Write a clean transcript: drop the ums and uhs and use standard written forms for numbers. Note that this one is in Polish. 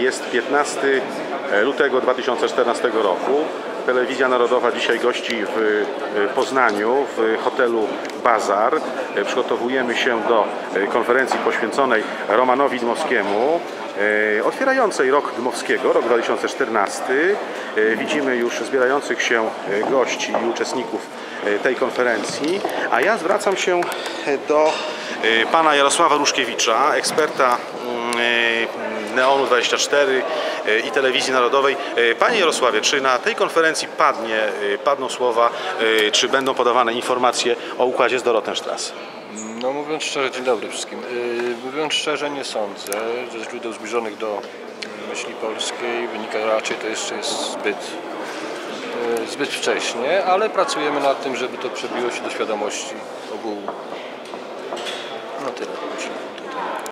Jest 15 lutego 2014 roku. Telewizja Narodowa dzisiaj gości w Poznaniu, w hotelu Bazar. Przygotowujemy się do konferencji poświęconej Romanowi Dmowskiemu, otwierającej rok Dmowskiego, rok 2014. Widzimy już zbierających się gości i uczestników tej konferencji, a ja zwracam się do pana Jarosława Ruszkiewicza, eksperta Neonu 24 i Telewizji Narodowej. Panie Jarosławie, czy na tej konferencji padną słowa, czy będą podawane informacje o układzie z Dorotenstrasse? No, mówiąc szczerze, dzień dobry wszystkim. Mówiąc szczerze, nie sądzę. Ze źródeł zbliżonych do myśli polskiej wynika raczej, to jeszcze jest zbyt wcześnie, ale pracujemy nad tym, żeby to przebiło się do świadomości ogółu. No tyle.